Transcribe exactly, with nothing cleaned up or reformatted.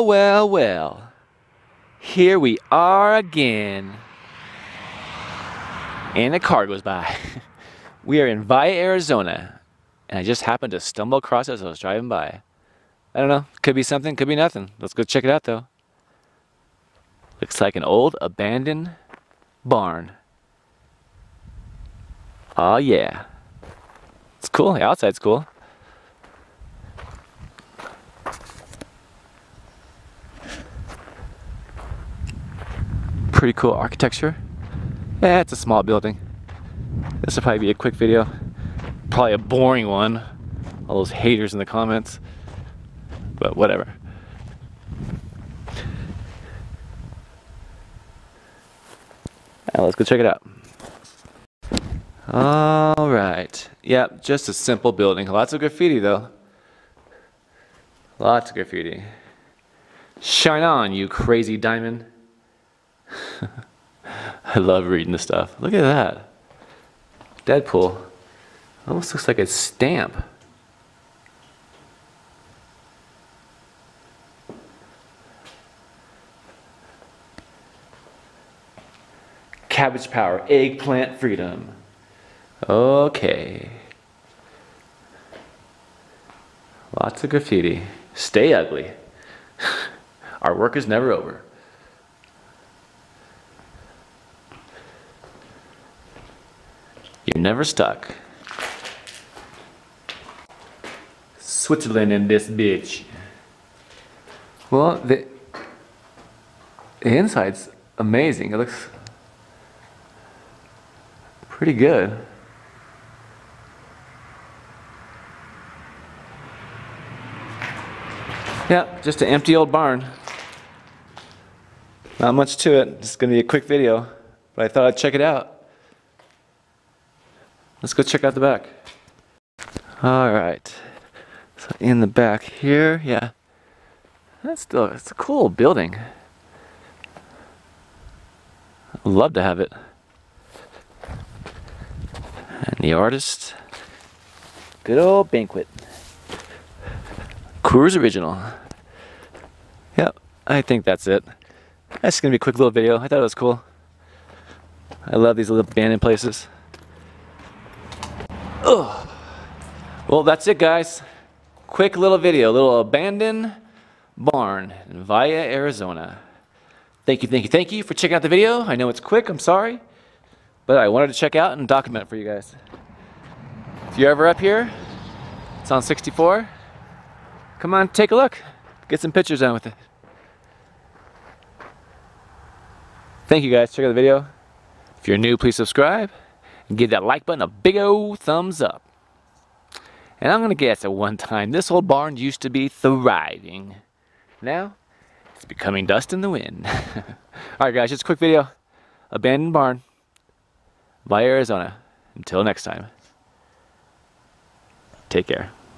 Well, well, well. Here we are again. And a car goes by. We are in Valle, Arizona. And I just happened to stumble across it as I was driving by. I don't know. Could be something, could be nothing. Let's go check it out, though. Looks like an old abandoned barn. Oh, yeah. It's cool. The outside's cool. Pretty cool architecture. Eh, it's a small building. This will probably be a quick video. Probably a boring one. All those haters in the comments. But whatever. Now let's go check it out. All right. Yep, just a simple building. Lots of graffiti, though. Lots of graffiti. Shine on, you crazy diamond. I love reading this stuff. Look at that. Deadpool. Almost looks like a stamp. Cabbage power, eggplant freedom. Okay. Lots of graffiti. Stay ugly. Our work is never over. You're never stuck. Switzerland in this bitch. Well, the, the inside's amazing. It looks pretty good. Yep, just an empty old barn. Not much to it. It's gonna be a quick video, but I thought I'd check it out. Let's go check out the back. All right, so in the back here, yeah, that's still, it's a cool building. I'd love to have it. And the artist, good old banquet. Coors original. Yep, I think that's it. That's gonna be a quick little video. I thought it was cool. I love these little abandoned places. Ugh. Well, that's it, guys. Quick little video, little abandoned barn in Valle, Arizona. Thank you, thank you, thank you for checking out the video. I know it's quick, I'm sorry, but I wanted to check out and document it for you guys. If you're ever up here, it's on sixty-four. Come on, take a look. Get some pictures on with it. Thank you, guys. Check out the video. If you're new, please subscribe. Give that like button a big old thumbs up. And I'm gonna guess at one time this old barn used to be thriving. Now it's becoming dust in the wind. Alright guys, just a quick video. Abandoned barn by Arizona. Until next time. Take care.